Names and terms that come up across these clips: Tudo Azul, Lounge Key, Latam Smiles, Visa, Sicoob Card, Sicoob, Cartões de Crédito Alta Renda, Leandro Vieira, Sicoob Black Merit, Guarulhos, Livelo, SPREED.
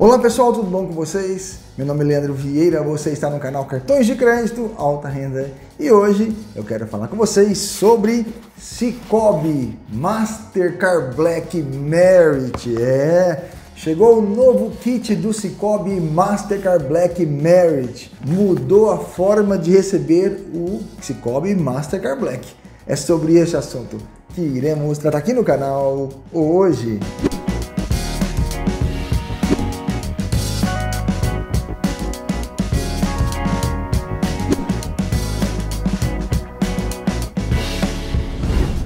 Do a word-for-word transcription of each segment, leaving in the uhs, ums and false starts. Olá pessoal, tudo bom com vocês? Meu nome é Leandro Vieira, você está no canal Cartões de Crédito Alta Renda e hoje eu quero falar com vocês sobre Sicoob Mastercard Black Merit. É, chegou o novo kit do Sicoob Mastercard Black Merit, mudou a forma de receber o Sicoob Mastercard Black. É sobre esse assunto que iremos tratar aqui no canal hoje.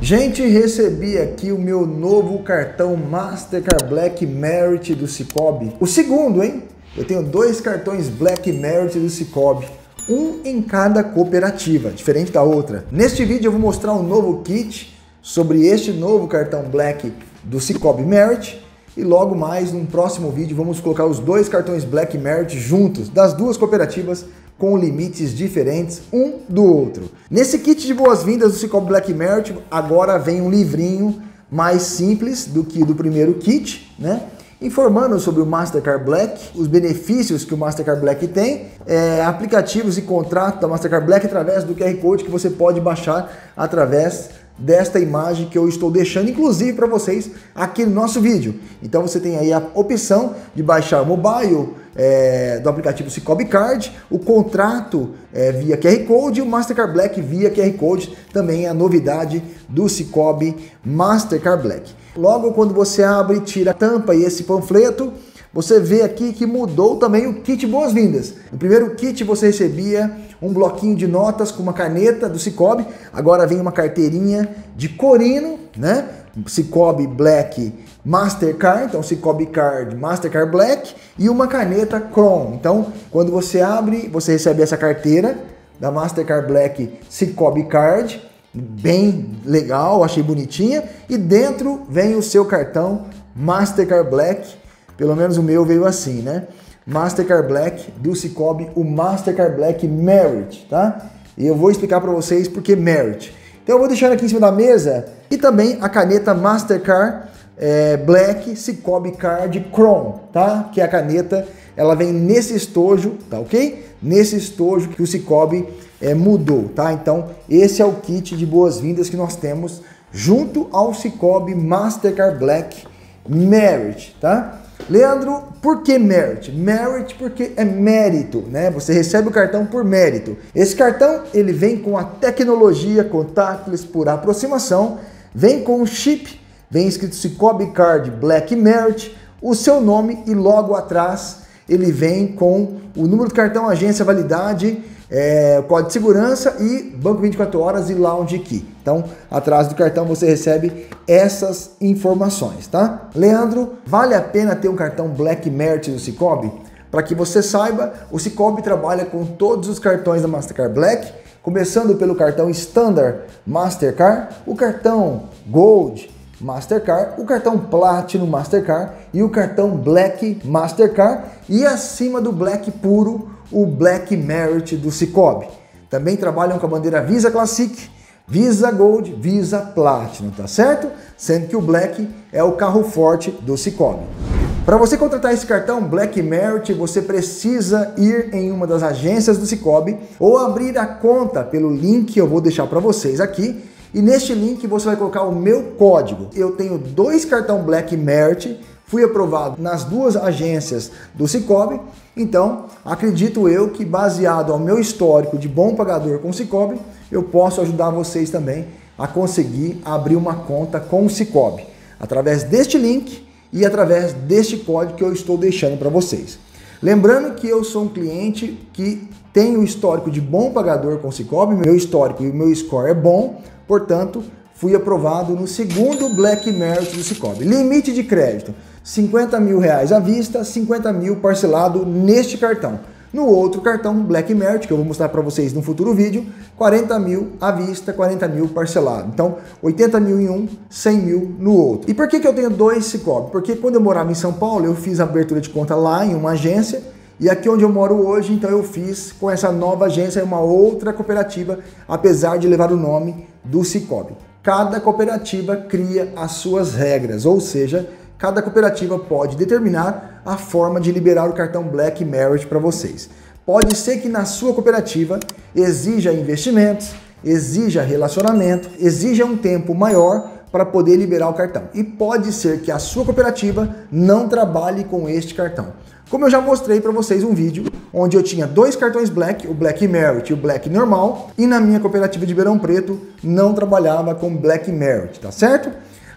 Gente, recebi aqui o meu novo cartão Mastercard Black Merit do Sicoob. O segundo, hein? Eu tenho dois cartões Black Merit do Sicoob. Um em cada cooperativa, diferente da outra. Neste vídeo eu vou mostrar um novo kit sobre este novo cartão Black do Sicoob Merit. E logo mais, num próximo vídeo, vamos colocar os dois cartões Black Merit juntos, das duas cooperativas, com limites diferentes um do outro. Nesse kit de boas-vindas do Sicoob Black Merit, agora vem um livrinho mais simples do que o do primeiro kit, né? Informando sobre o Mastercard Black, os benefícios que o Mastercard Black tem, é, aplicativos e contrato da Mastercard Black através do Q R Code que você pode baixar através desta imagem que eu estou deixando, inclusive, para vocês aqui no nosso vídeo. Então você tem aí a opção de baixar o mobile é, do aplicativo Sicoob Card, o contrato é, via Q R Code e o Mastercard Black via Q R Code, também é a novidade do Sicoob Mastercard Black. Logo quando você abre, tira a tampa e esse panfleto, você vê aqui que mudou também o kit boas-vindas. No primeiro kit você recebia um bloquinho de notas com uma caneta do Sicoob, agora vem uma carteirinha de corino, né? Sicoob Black Mastercard, então Sicoob Card Mastercard Black e uma caneta Chrome. Então, quando você abre, você recebe essa carteira da Mastercard Black Sicoob Card, bem legal, achei bonitinha, e dentro vem o seu cartão Mastercard Black. Pelo menos o meu veio assim, né? Mastercard Black do Sicoob, o Mastercard Black Merit, tá? E eu vou explicar para vocês por que Merit. Então eu vou deixar aqui em cima da mesa e também a caneta Mastercard é, Black Sicoob Card Chrome, tá? Que é a caneta, ela vem nesse estojo, tá ok? Nesse estojo que o Sicoob é, mudou, tá? Então esse é o kit de boas-vindas que nós temos junto ao Sicoob Mastercard Black Merit, tá? Leandro, por que Merit? Merit porque é mérito, né? Você recebe o cartão por mérito. Esse cartão, ele vem com a tecnologia contactless por aproximação, vem com o chip, vem escrito Sicoob Card Black Merit, o seu nome e logo atrás ele vem com o número do cartão, agência, validade, é, código de segurança e banco vinte e quatro horas e Lounge Key. Então, atrás do cartão você recebe essas informações, tá? Leandro, vale a pena ter um cartão Black Merit do Sicoob? Para que você saiba, o Sicoob trabalha com todos os cartões da Mastercard Black, começando pelo cartão Standard Mastercard, o cartão Gold Mastercard, o cartão Platinum Mastercard e o cartão Black Mastercard e acima do Black puro, o Black Merit do Sicoob. Também trabalham com a bandeira Visa Classic, Visa Gold, Visa Platinum, tá certo? Sendo que o Black é o carro forte do Sicoob. Para você contratar esse cartão Black Merit, você precisa ir em uma das agências do Sicoob ou abrir a conta pelo link que eu vou deixar para vocês aqui. E neste link você vai colocar o meu código. Eu tenho dois cartão Black Merit, fui aprovado nas duas agências do Sicoob, então acredito eu que baseado ao meu histórico de bom pagador com o Sicoob, eu posso ajudar vocês também a conseguir abrir uma conta com o Sicoob, através deste link e através deste código que eu estou deixando para vocês. Lembrando que eu sou um cliente que tem o histórico de bom pagador com o Sicoob, meu histórico e o meu score é bom, portanto, fui aprovado no segundo Black Merit do Sicoob. Limite de crédito, cinquenta mil reais à vista, cinquenta mil parcelado neste cartão. No outro cartão Black Merit, que eu vou mostrar para vocês no futuro vídeo, quarenta mil à vista, quarenta mil parcelado. Então, oitenta mil em um, cem mil no outro. E por que que eu tenho dois Sicoob? Porque quando eu morava em São Paulo, eu fiz a abertura de conta lá em uma agência, e aqui onde eu moro hoje, então eu fiz com essa nova agência, uma outra cooperativa, apesar de levar o nome do Sicoob. Cada cooperativa cria as suas regras, ou seja, cada cooperativa pode determinar a forma de liberar o cartão Black Merit para vocês. Pode ser que na sua cooperativa exija investimentos, exija relacionamento, exija um tempo maior para poder liberar o cartão. E pode ser que a sua cooperativa não trabalhe com este cartão. Como eu já mostrei para vocês um vídeo onde eu tinha dois cartões Black, o Black Merit e o Black Normal, e na minha cooperativa de Ribeirão Preto não trabalhava com Black Merit, tá certo?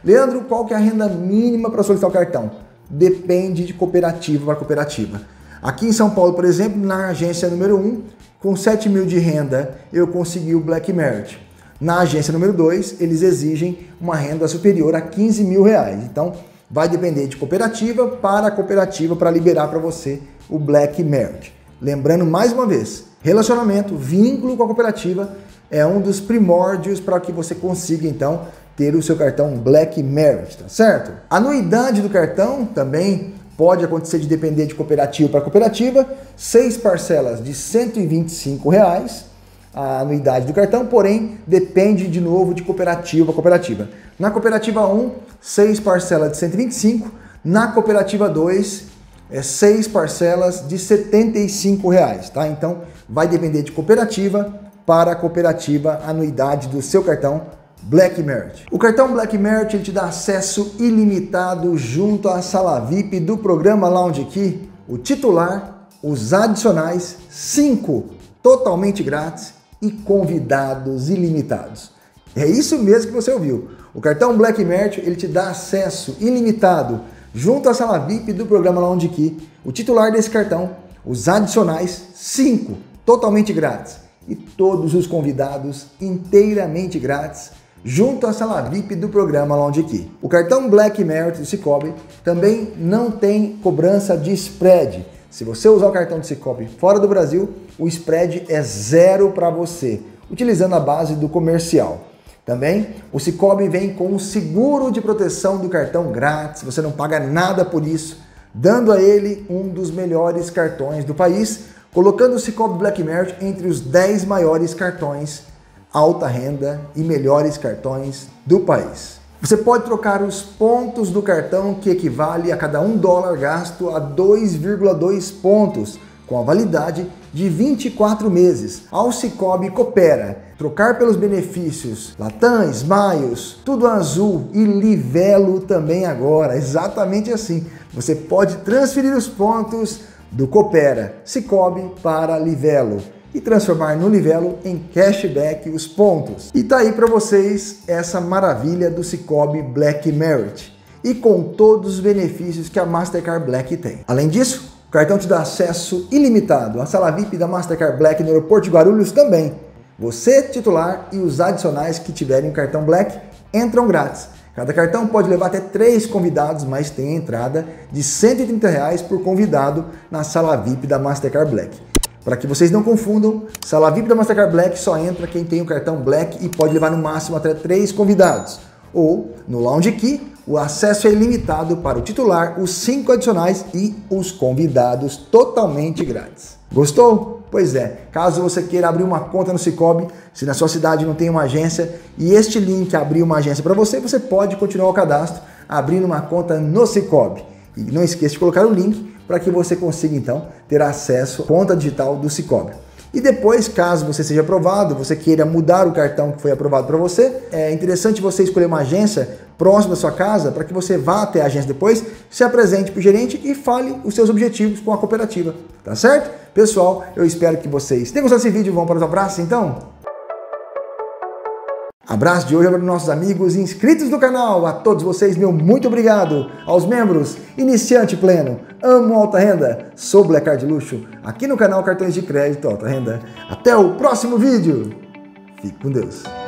Leandro, qual que é a renda mínima para solicitar o cartão? Depende de cooperativa para cooperativa. Aqui em São Paulo, por exemplo, na agência número um, com sete mil de renda, eu consegui o Black Merit. Na agência número dois, eles exigem uma renda superior a quinze mil reais. Então, vai depender de cooperativa para cooperativa para liberar para você o Black Merit. Lembrando mais uma vez, relacionamento, vínculo com a cooperativa é um dos primórdios para que você consiga, então, ter o seu cartão Black Merit, tá certo? A anuidade do cartão também pode acontecer de depender de cooperativa para cooperativa, seis parcelas de cento e vinte e cinco reais a anuidade do cartão, porém depende de novo de cooperativa para cooperativa. Na cooperativa um, seis parcelas de cento e vinte e cinco reais, na cooperativa dois, é seis parcelas de setenta e cinco reais, tá? Então vai depender de cooperativa para cooperativa a anuidade do seu cartão Black Merit. O cartão Black Merit ele te dá acesso ilimitado junto à sala V I P do programa Lounge Key, o titular, os adicionais, cinco totalmente grátis e convidados ilimitados. É isso mesmo que você ouviu. O cartão Black Merit ele te dá acesso ilimitado junto à sala V I P do programa Lounge Key, o titular desse cartão, os adicionais, cinco totalmente grátis e todos os convidados inteiramente grátis junto à sala V I P do programa Lounge Key. O cartão Black Merit do Sicoob também não tem cobrança de spread. Se você usar o cartão do Sicoob fora do Brasil, o spread é zero para você, utilizando a base do comercial. Também o Sicoob vem com um seguro de proteção do cartão grátis, você não paga nada por isso, dando a ele um dos melhores cartões do país, colocando o Sicoob Black Merit entre os dez maiores cartões alta renda e melhores cartões do país. Você pode trocar os pontos do cartão, que equivale a cada um dólar gasto a dois vírgula dois pontos, com a validade de vinte e quatro meses. Ao Sicoob coopera. Trocar pelos benefícios Latam, Smiles, Tudo Azul e Livelo também agora. Exatamente assim. Você pode transferir os pontos do coopera Sicoob para Livelo e transformar no Livelo em cashback os pontos. E tá aí para vocês essa maravilha do Sicoob Black Merit e com todos os benefícios que a Mastercard Black tem. Além disso, o cartão te dá acesso ilimitado à sala V I P da Mastercard Black no aeroporto de Guarulhos também. Você, titular, e os adicionais que tiverem o cartão Black entram grátis. Cada cartão pode levar até três convidados, mas tem a entrada de cento e trinta reais por convidado na sala V I P da Mastercard Black. Para que vocês não confundam, sala V I P da Mastercard Black só entra quem tem o cartão Black e pode levar no máximo até três convidados. Ou, no Lounge Key, o acesso é ilimitado para o titular, os cinco adicionais e os convidados totalmente grátis. Gostou? Pois é, caso você queira abrir uma conta no Sicoob, se na sua cidade não tem uma agência e este link abrir uma agência para você, você pode continuar o cadastro abrindo uma conta no Sicoob. E não esqueça de colocar o link para que você consiga então ter acesso à conta digital do Sicoob. E depois, caso você seja aprovado, você queira mudar o cartão que foi aprovado para você, é interessante você escolher uma agência próxima da sua casa para que você vá até a agência depois, se apresente para o gerente e fale os seus objetivos com a cooperativa, tá certo? Pessoal, eu espero que vocês tenham gostado desse vídeo. Vamos para os abraços, então? Abraço de hoje para nossos amigos inscritos no canal. A todos vocês, meu muito obrigado. Aos membros, iniciante pleno, amo alta renda, sou Black Card Luxo, aqui no canal Cartões de Crédito Alta Renda. Até o próximo vídeo. Fique com Deus.